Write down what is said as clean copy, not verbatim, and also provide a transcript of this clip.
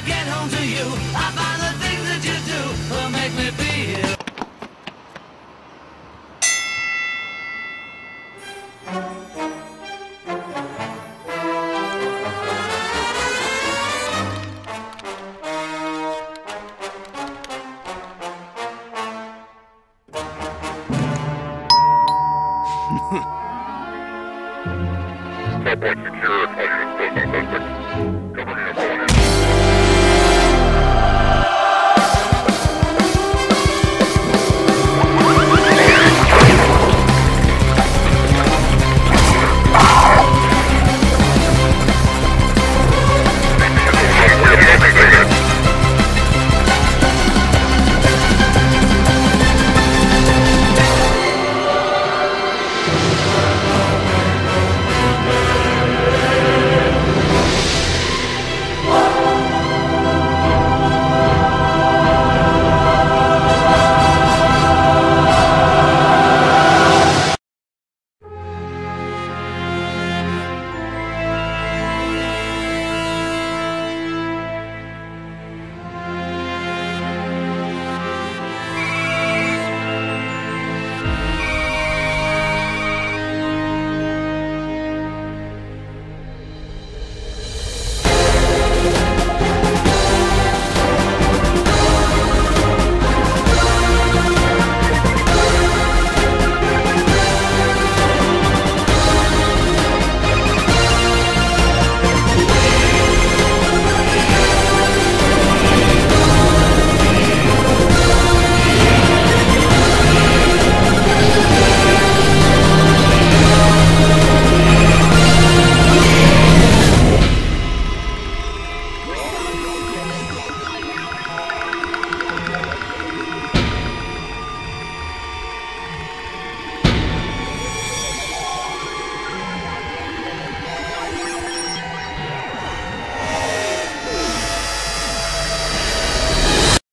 I get home to you, I find